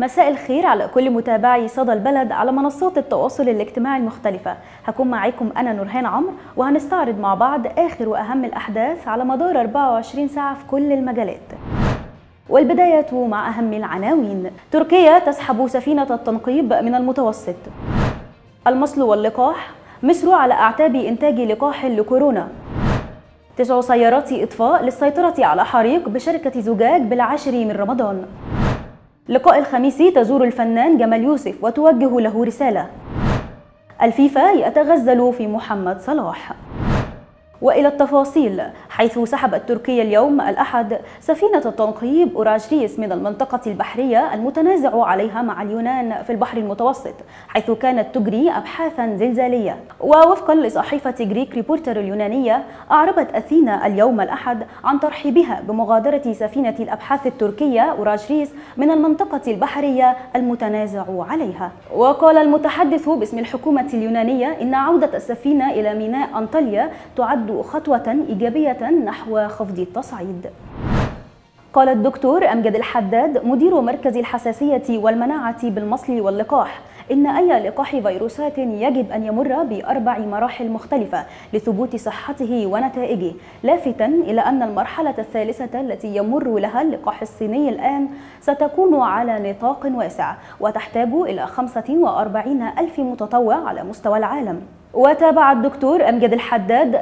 مساء الخير على كل متابعي صدى البلد على منصات التواصل الاجتماعي المختلفة. هكون معاكم أنا نورهان عمر، وهنستعرض مع بعض آخر وأهم الأحداث على مدار 24 ساعة في كل المجالات. والبداية مع أهم العناوين: تركيا تسحب سفينة التنقيب من المتوسط، المصل واللقاح، مصر على أعتاب إنتاج لقاح لكورونا، 9 سيارات إطفاء للسيطرة على حريق بشركة زجاج بالعاشر من رمضان، لقاء الخميسي تزور الفنان جمال يوسف وتوجه له رسالة، الفيفا يتغزل في محمد صلاح. وإلى التفاصيل، حيث سحبت تركيا اليوم الأحد سفينة التنقيب اوراجريس من المنطقة البحرية المتنازع عليها مع اليونان في البحر المتوسط، حيث كانت تجري أبحاثا زلزالية. ووفقا لصحيفة جريك ريبورتر اليونانية، أعربت أثينا اليوم الأحد عن ترحيبها بمغادرة سفينة الأبحاث التركية اوراجريس من المنطقة البحرية المتنازع عليها. وقال المتحدث باسم الحكومة اليونانية إن عودة السفينة إلى ميناء أنطاليا تعد خطوة إيجابية نحو خفض التصعيد. قال الدكتور أمجد الحداد مدير مركز الحساسية والمناعة بالمصل واللقاح إن أي لقاح فيروسات يجب أن يمر ب4 مراحل مختلفة لثبوت صحته ونتائجه، لافتا إلى أن المرحلة الثالثة التي يمر لها اللقاح الصيني الآن ستكون على نطاق واسع وتحتاج إلى 45,000 متطوع على مستوى العالم. وتابع الدكتور أمجد الحداد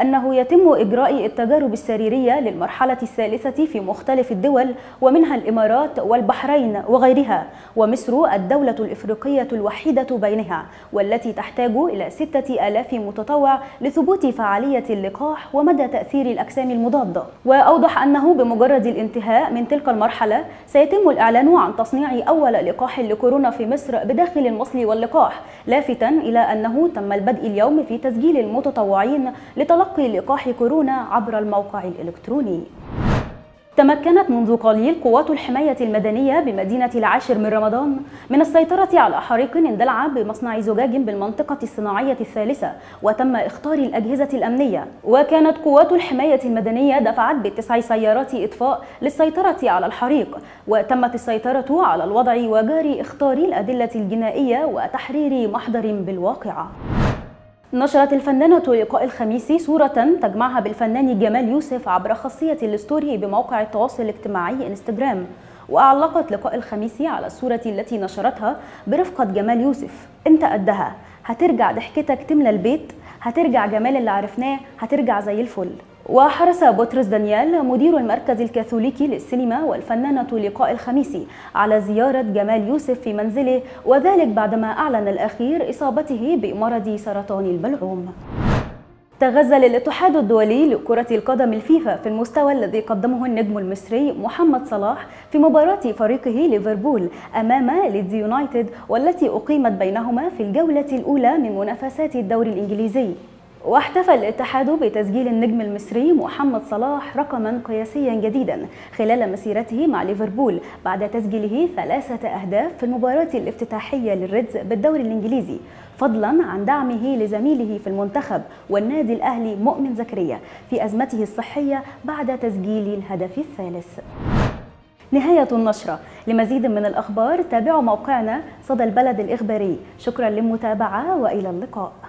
أنه يتم إجراء التجارب السريرية للمرحلة الثالثة في مختلف الدول، ومنها الإمارات والبحرين وغيرها، ومصر الدولة الإفريقية الوحيدة بينها، والتي تحتاج إلى 6,000 متطوع لثبوت فعالية اللقاح ومدى تأثير الأجسام المضادة. وأوضح أنه بمجرد الانتهاء من تلك المرحلة سيتم الإعلان عن تصنيع أول لقاح لكورونا في مصر بداخل المصل واللقاح، لافتا إلى أنه تم البدء اليوم في تسجيل المتطوعين تلقي لقاح كورونا عبر الموقع الإلكتروني. تمكنت منذ قليل قوات الحماية المدنية بمدينة العاشر من رمضان من السيطرة على حريق اندلع بمصنع زجاج بالمنطقة الصناعية الثالثة، وتم إخطار الأجهزة الأمنية. وكانت قوات الحماية المدنية دفعت ب9 سيارات إطفاء للسيطرة على الحريق، وتمت السيطرة على الوضع وجاري إخطار الأدلة الجنائية وتحرير محضر بالواقعة. نشرت الفنانة لقاء الخميسي صورة تجمعها بالفنان جمال يوسف عبر خاصية الستوري بموقع التواصل الاجتماعي انستجرام، وأعلقت لقاء الخميسي على الصورة التي نشرتها برفقة جمال يوسف: أنت قدها، هترجع ضحكتك تملى البيت، هترجع جمال اللي عرفناه، هترجع زي الفل. وحرص بطرس دانيال مدير المركز الكاثوليكي للسينما والفنانة لقاء الخميسي على زيارة جمال يوسف في منزله، وذلك بعدما أعلن الأخير إصابته بمرض سرطان البلعوم. تغزل الاتحاد الدولي لكرة القدم الفيفا في المستوى الذي قدمه النجم المصري محمد صلاح في مباراة فريقه ليفربول أمام ليدز يونايتد، والتي أقيمت بينهما في الجولة الأولى من منافسات الدوري الإنجليزي. واحتفى الاتحاد بتسجيل النجم المصري محمد صلاح رقما قياسيا جديدا خلال مسيرته مع ليفربول، بعد تسجيله 3 أهداف في المباراة الافتتاحية للريدز بالدوري الإنجليزي، فضلا عن دعمه لزميله في المنتخب والنادي الأهلي مؤمن زكريا في أزمته الصحية بعد تسجيل الهدف الثالث. نهاية النشرة. لمزيد من الأخبار تابعوا موقعنا صدى البلد الإخباري. شكرا للمتابعة وإلى اللقاء.